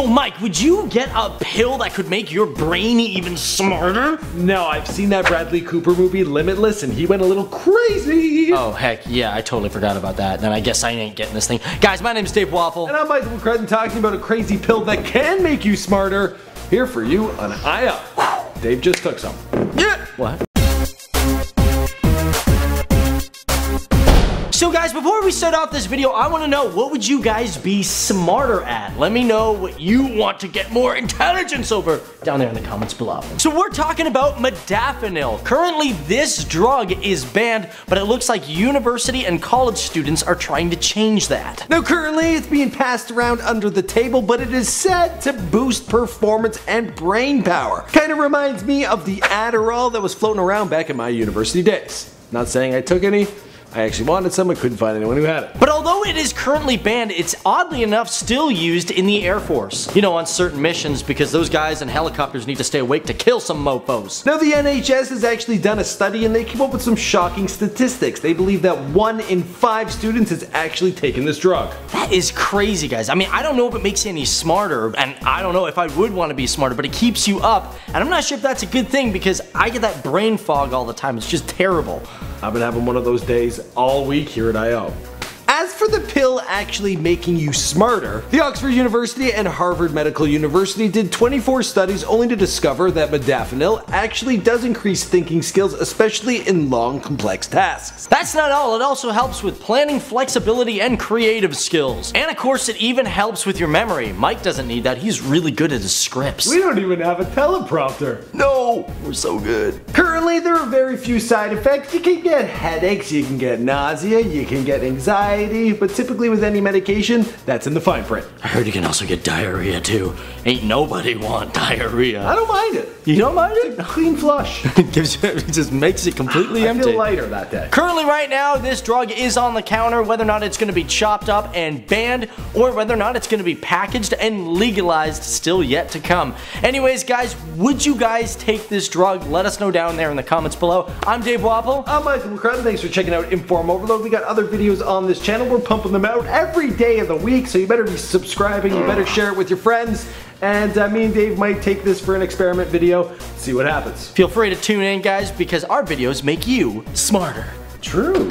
So Mike, would you get a pill that could make your brain even smarter? No, I've seen that Bradley Cooper movie Limitless and he went a little crazy. Oh heck yeah, I totally forgot about that. Then I guess I ain't getting this thing. Guys, my name's Dave Walpole. And I'm Michael McCrudden talking about a crazy pill that can make you smarter. Here for you on Eye Up. Dave just took some. Yeah. What? So guys, before we start off this video, I want to know, what would you guys be smarter at? Let me know what you want to get more intelligence over down there in the comments below. So we're talking about Modafinil. Currently, this drug is banned, but it looks like university and college students are trying to change that. Now currently, it's being passed around under the table, but it is said to boost performance and brain power. Kind of reminds me of the Adderall that was floating around back in my university days. Not saying I took any. I actually wanted some, I couldn't find anyone who had it. But although it is currently banned, it's oddly enough still used in the Air Force. You know, on certain missions, because those guys in helicopters need to stay awake to kill some mofos. Now the NHS has actually done a study and they came up with some shocking statistics. They believe that 1 in 5 students has actually taken this drug. That is crazy, guys. I mean, I don't know if it makes you any smarter, and I don't know if I would want to be smarter, but it keeps you up. And I'm not sure if that's a good thing because I get that brain fog all the time. It's just terrible. I've been having one of those days all week here at I.O. As for the pill actually making you smarter, the Oxford University and Harvard Medical University did 24 studies only to discover that modafinil actually does increase thinking skills, especially in long, complex tasks. That's not all, it also helps with planning, flexibility, and creative skills. And of course, it even helps with your memory. Mike doesn't need that, he's really good at his scripts. We don't even have a teleprompter. No, we're so good. Currently, there are very few side effects. You can get headaches, you can get nausea, you can get anxiety, but typically with any medication, that's in the fine print. I heard you can also get diarrhea too. Ain't nobody want diarrhea. I don't mind it. You don't mind it? It's a clean flush. It gives you, it just makes it completely empty. I feel lighter that day. Currently right now, this drug is on the counter, whether or not it's gonna be chopped up and banned, or whether or not it's gonna be packaged and legalized, still yet to come. Anyways guys, would you guys take this drug? Let us know down there in the comments below. I'm Dave Walpole. I'm Michael McCrudden. Thanks for checking out Inform Overload. We got other videos on this channel. We're pumping them out every day of the week, so you better be subscribing, you better share it with your friends, and me and Dave might take this for an experiment video, see what happens. Feel free to tune in, guys, because our videos make you smarter. True.